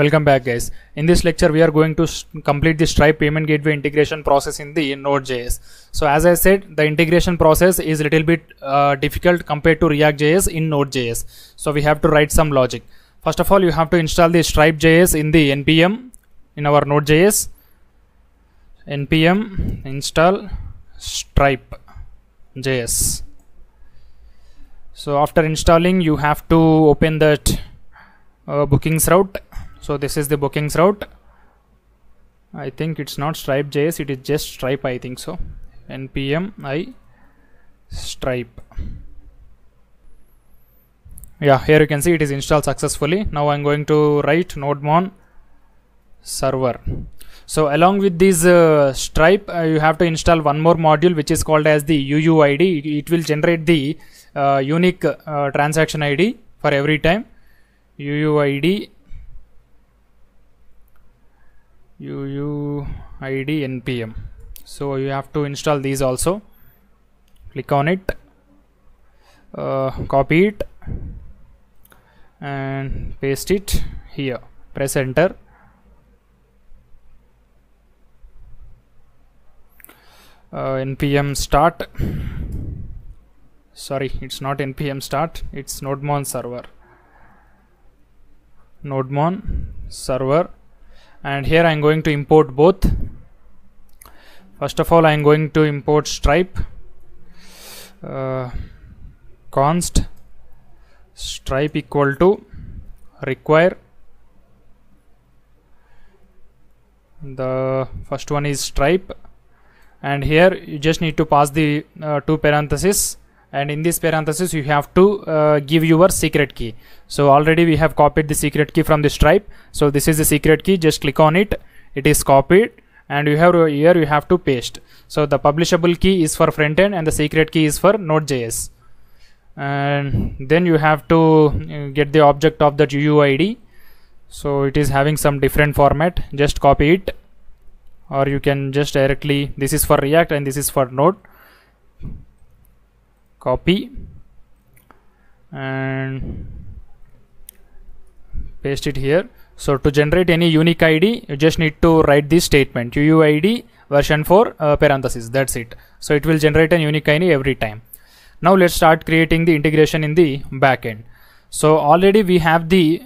Welcome back, guys. In this lecture we are going to complete the Stripe payment gateway integration process in the Node.js. So as I said, the integration process is little bit difficult compared to React.js in Node.js. So we have to write some logic. First of all, you have to install the Stripe.js in the NPM in our Node.js. NPM install Stripe.js. So after installing, you have to open that bookings route. So this is the bookings route. I think it's not Stripe.js, it is just Stripe, I think so. NPM I Stripe. Yeah, here you can see it is installed successfully. Now I'm going to write nodemon server. So along with this Stripe, you have to install one more module which is called as the UUID. It will generate the unique transaction ID for every time. UUID NPM. So you have to install these also. Click on it, copy it and paste it here. Press enter. NPM start. Sorry, it's not NPM start, it's nodemon server. Nodemon server. And here I am going to import both. First of all, I am going to import Stripe, const Stripe equal to require. The first one is Stripe, and here you just need to pass the two parentheses, and in this parenthesis you have to give your secret key. So already we have copied the secret key from the Stripe. So this is the secret key. Just click on it, it is copied, and you have here you have to paste. So the publishable key is for front end and the secret key is for Node.js. And then you have to get the object of that UUID. So it is having some different format. Just copy it, or you can just directly, this is for React and this is for Node. Copy and paste it here. So to generate any unique ID, you just need to write this statement UUID version 4 parenthesis. That's it. So it will generate a unique ID every time. Now let's start creating the integration in the backend. So already we have the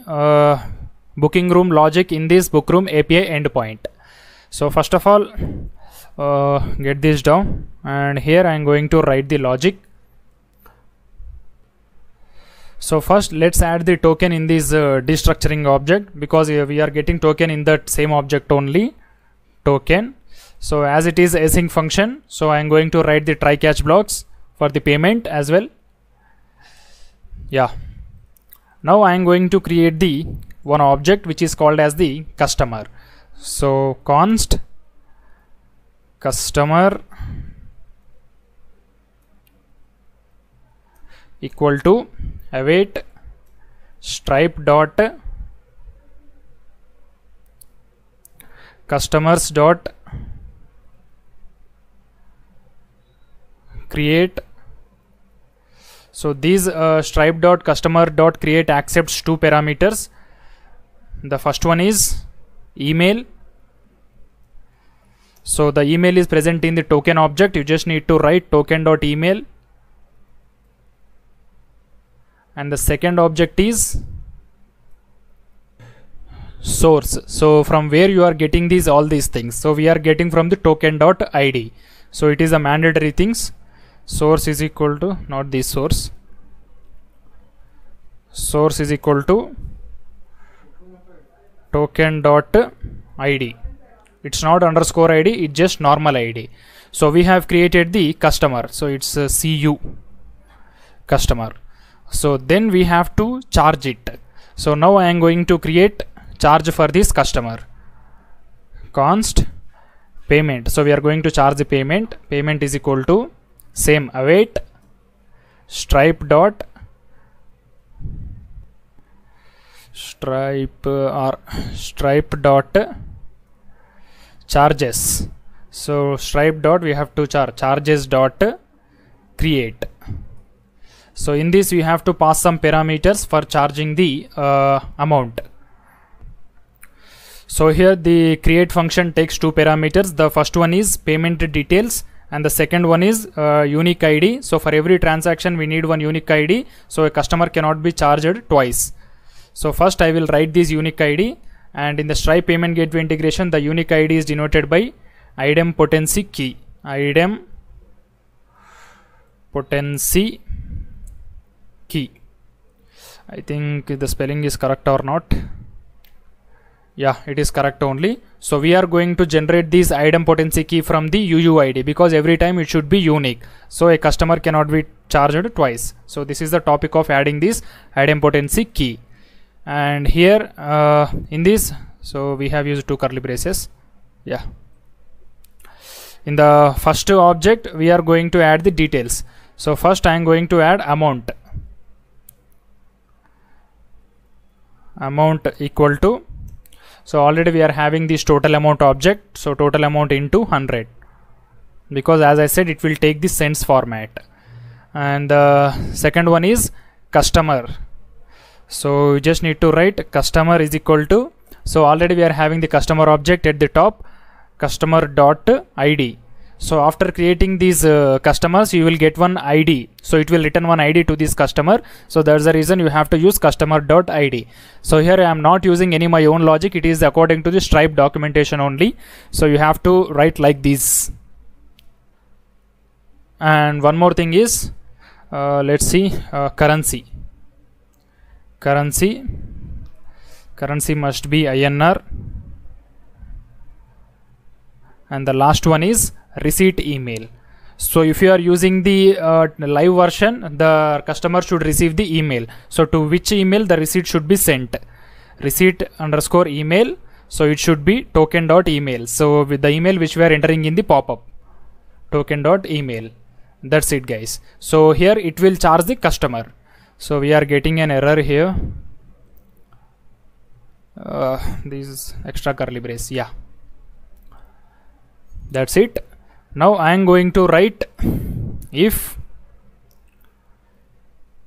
booking room logic in this book room API endpoint. So first of all, get this down, and here I am going to write the logic. So first let's add the token in this destructuring object, because we are getting token in that same object only, token. So as it is async function, so I am going to write the try catch blocks for the payment as well. Yeah. Now I am going to create the one object which is called as the customer. So const customer equal to await Stripe dot customers dot create. So these Stripe dot customer dot create accepts two parameters. The first one is email. So the email is present in the token object. You just need to write token dot email. And the second object is source. So from where you are getting these all these things. So we are getting from the token.id. So it is a mandatory things. Source is equal to not this source. Source is equal to token.id. It's not underscore id, it's just normal id. So we have created the customer. So it's a cu customer. So then we have to charge it. So now I am going to create charge for this customer. Const payment. So we are going to charge the payment. Payment is equal to same await Stripe dot Stripe dot charges. So Stripe dot we have to charge charges dot create. So in this we have to pass some parameters for charging the amount. So here the create function takes two parameters. The first one is payment details and the second one is unique ID. So for every transaction we need one unique ID, so a customer cannot be charged twice. So first I will write this unique ID, and in the Stripe payment gateway integration the unique ID is denoted by idempotency key. Idempotency key. I think the spelling is correct or not. Yeah, it is correct only. So we are going to generate this idempotency key from the UUID because every time it should be unique. So a customer cannot be charged twice. So this is the topic of adding this idempotency key. And here in this, so we have used two curly braces. Yeah. In the first object, we are going to add the details. So first I am going to add amount. Amount equal to, so already we are having this total amount object, so total amount into 100, because as I said it will take the cents format. And the second one is customer, so you just need to write customer is equal to, so already we are having the customer object at the top, customer dot id. So after creating these customers you will get one ID, so it will return one ID to this customer. So that's the reason you have to use customer.id. So here I am not using any my own logic, it is according to the Stripe documentation only. So you have to write like this. And one more thing is, let's see, currency must be INR, and the last one is receipt email. So if you are using the live version, the customer should receive the email, so to which email the receipt should be sent, receipt_email, so it should be token.email, so with the email which we are entering in the pop-up, token.email. That's it guys. So here it will charge the customer. So we are getting an error here, these extra curly brace. Yeah, that's it. Now I am going to write if,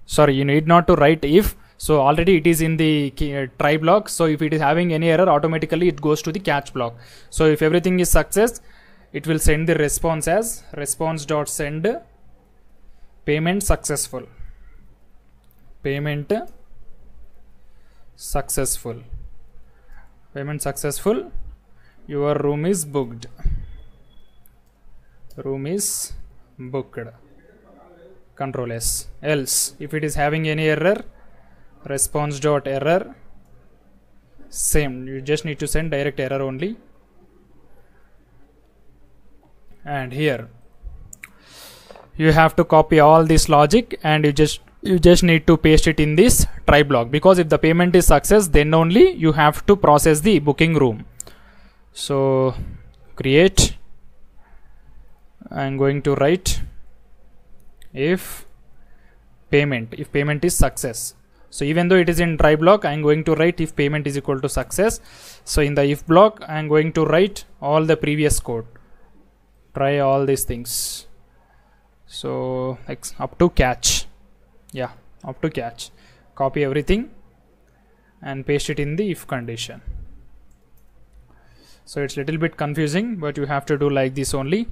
sorry, you need not to write if, so already it is in the try block, so if it is having any error automatically it goes to the catch block. So if everything is success it will send the response as response.send payment successful, payment successful, your room is booked, Control S. Else if it is having any error, response.error, same, you just need to send direct error only. And here you have to copy all this logic and you just need to paste it in this try block, because if the payment is success then only you have to process the booking room. So create, I'm going to write if payment is success. So even though it is in try block, I'm going to write if payment is equal to success. So in the if block I'm going to write all the previous code, try all these things, so up to catch. Yeah, up to catch. Copy everything and paste it in the if condition. So it's a little bit confusing, but you have to do like this only.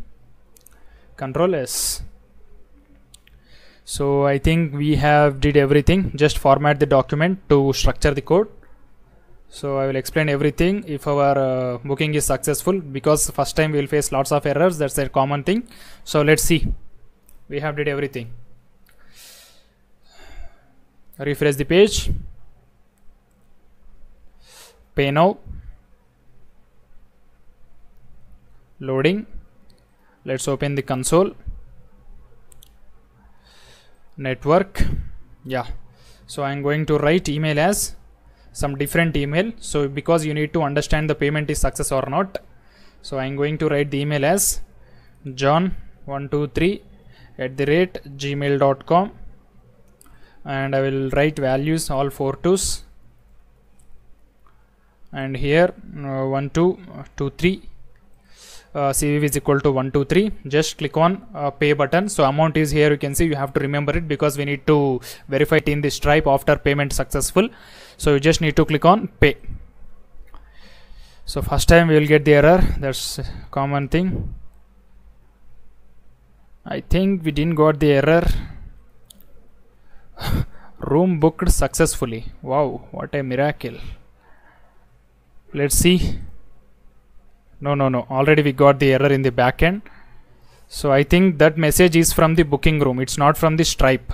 Control S. So I think we have did everything, just format the document to structure the code. So I will explain everything if our booking is successful, because first time we will face lots of errors, that's a common thing. So let's see, we have did everything. Refresh the page, pay now, loading. Let's open the console, network. Yeah, so I'm going to write email as some different email, so because you need to understand the payment is success or not. So I'm going to write the email as john123@gmail.com, and I will write values all 4 2s, and here 1223, CVV is equal to 123. Just click on pay button. So amount is here, you can see, you have to remember it because we need to verify it in the Stripe after payment successful. So you just need to click on pay. So first time we will get the error, that's a common thing. I think we didn't got the error. Room booked successfully. Wow, what a miracle. Let's see. No, already we got the error in the backend. So I think that message is from the booking room, it's not from the Stripe.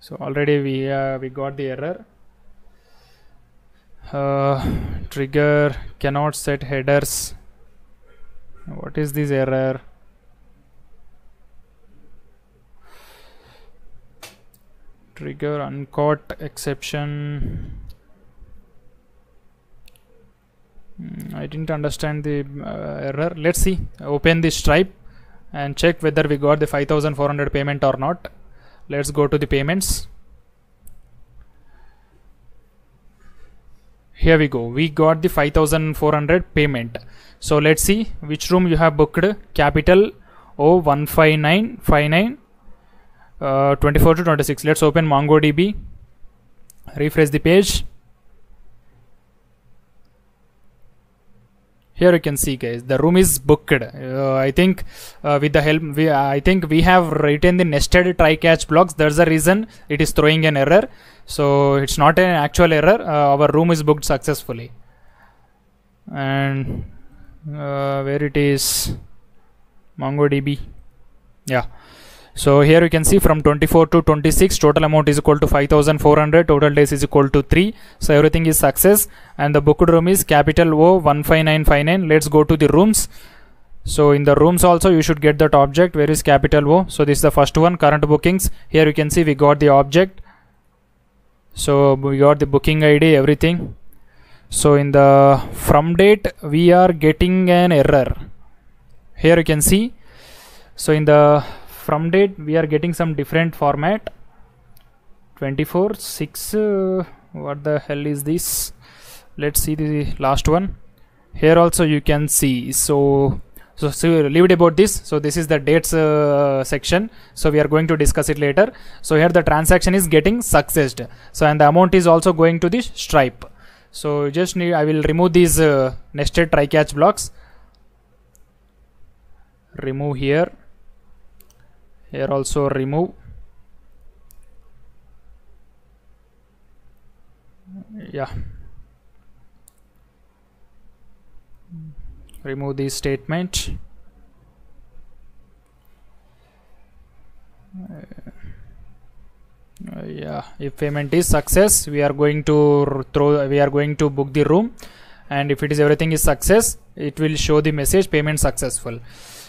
So already we got the error. Trigger cannot set headers. What is this error? Trigger uncaught exception. I didn't understand the error. Let's see. Open the Stripe and check whether we got the 5400 payment or not. Let's go to the payments. Here we go. We got the 5400 payment. So let's see which room you have booked. Capital O 15959 24 to 26. Let's open MongoDB. Refresh the page. Here you can see, guys, the room is booked. I think with the help, I think we have written the nested try-catch blocks. That's the reason it is throwing an error. So it's not an actual error. Our room is booked successfully. And where it is, MongoDB. Yeah. So here you can see from 24 to 26, total amount is equal to 5400, total days is equal to 3. So everything is success and the booked room is capital O 15959. Let's go to the rooms. So in the rooms also you should get that object. Where is capital O? So this is the first one, current bookings. Here you can see we got the object. So we got the booking ID, everything. So in the from date we are getting an error. Here you can see. So in the from date we are getting some different format. 24 6, what the hell is this? Let's see the last one. Here also you can see. So leave it about this. So this is the dates section, so we are going to discuss it later. So here the transaction is getting successed, so and the amount is also going to the Stripe. So you just need, I will remove these nested try catch blocks. Remove here. Here also remove. Yeah. Remove this statement. Yeah. If payment is success, we are going to book the room, and if it is everything is success, it will show the message payment successful.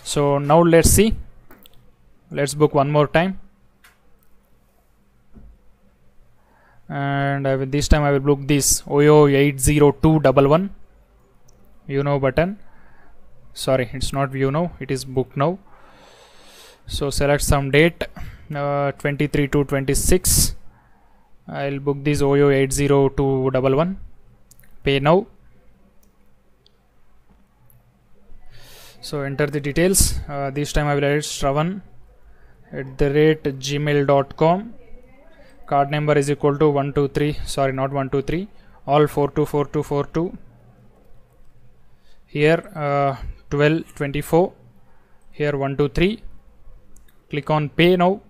So now let's see. Let's book one more time, and this time I will book this OO80211, view now button. Sorry, it's not view now, it is book now. So select some date, 23 to 26. I'll book this OO80211. Pay now. So enter the details. This time I will add Shravan @gmail.com. Card number is equal to 123. Sorry, not 123. All 424242. Here 1224. Here 123. Click on pay now.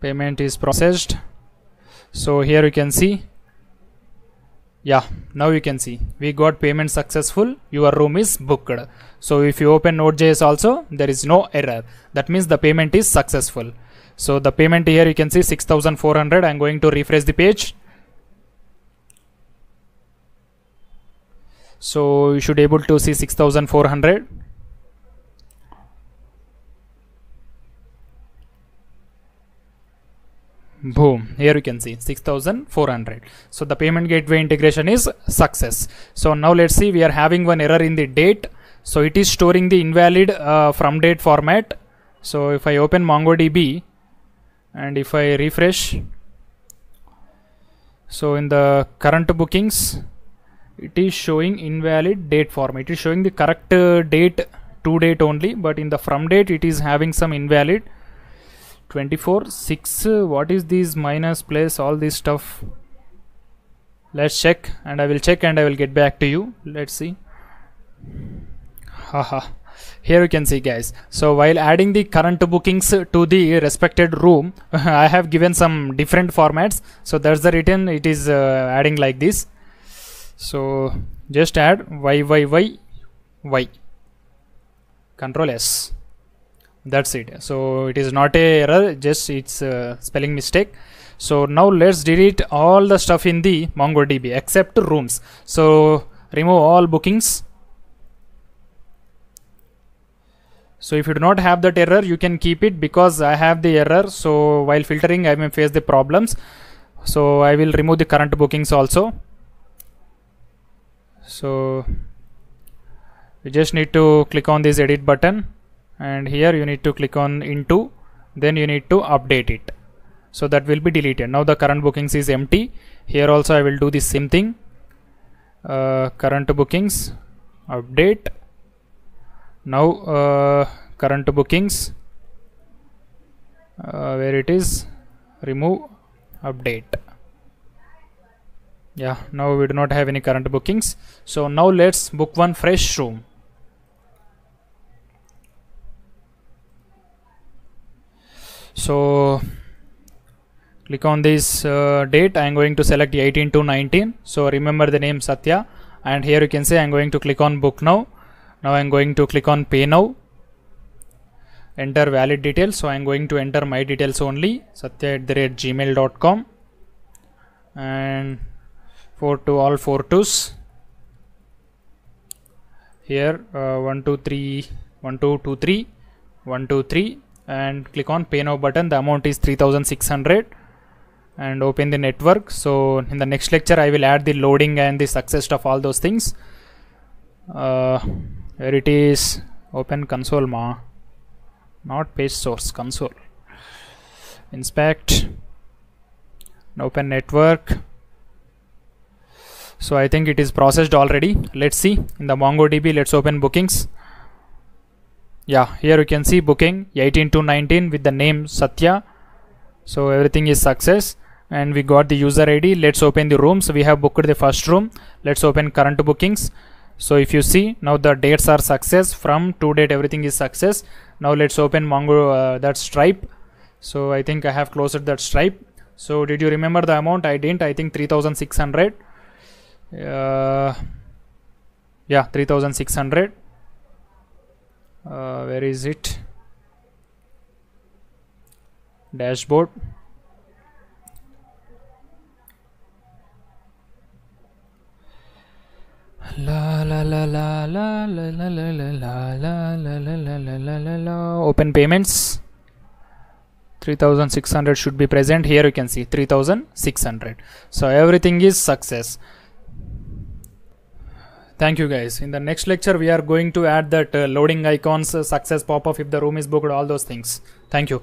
Payment is processed. So here you can see. Yeah, now you can see we got payment successful, your room is booked. So if you open Node.js also, there is no error. That means the payment is successful. So the payment here you can see 6400. I'm going to refresh the page. So you should be able to see 6400. Boom, here you can see 6400. So the payment gateway integration is success. So now let's see, we are having one error in the date. So it is storing the invalid from date format. So if I open MongoDB and if I refresh, so in the current bookings it is showing invalid date format. It is showing the correct date to date only, but in the from date it is having some invalid. 24 6, what is this minus place, all this stuff? Let's check, and I will check and I will get back to you. Let's see. Haha. Here you can see, guys, so while adding the current bookings to the respected room, I have given some different formats, so that's the return it is adding like this. So just add y, Control S, that's it. So it is not a error, just it's a spelling mistake. So now let's delete all the stuff in the MongoDB except rooms. So remove all bookings. So if you do not have that error, you can keep it, because I have the error. So while filtering, I may face the problems. So I will remove the current bookings also. So you just need to click on this edit button, and here you need to click on into, then you need to update it. So that will be deleted. Now the current bookings is empty. Here also I will do the same thing. Current bookings, update. Now current bookings, where it is, remove, update. Yeah, now we do not have any current bookings. So now let's book one fresh room. So click on this date. I am going to select 18 to 19, so remember the name Satya, and here you can say I am going to click on book now. Now I am going to click on pay now, enter valid details. So I am going to enter my details only, satya@gmail.com, and all four twos. Here 1, 2, 3, 1, 2, 2, 3, 1, 2, 3, and click on pay now button. The amount is 3,600, and open the network. So in the next lecture I will add the loading and the success of all those things. Here it is, open console, not page source, console, inspect, open network. So I think it is processed already. Let's see in the MongoDB. Let's open bookings. Yeah, here you can see booking 18 to 19 with the name Satya. So everything is success, and we got the user ID. Let's open the rooms. We have booked the first room. Let's open current bookings. So if you see, now the dates are success, from to date everything is success. Now let's open that's Stripe. So I think I have closed that Stripe. So did you remember the amount? I didn't. I think 3,600. Yeah, 3,600. Where is it? Dashboard. La la la la la la la la la la la la la la la. Open payments. 3,600 should be present. Here you can see 3,600. So everything is success. Thank you, guys. In the next lecture we are going to add that loading icons, success pop-up if the room is booked, all those things. Thank you.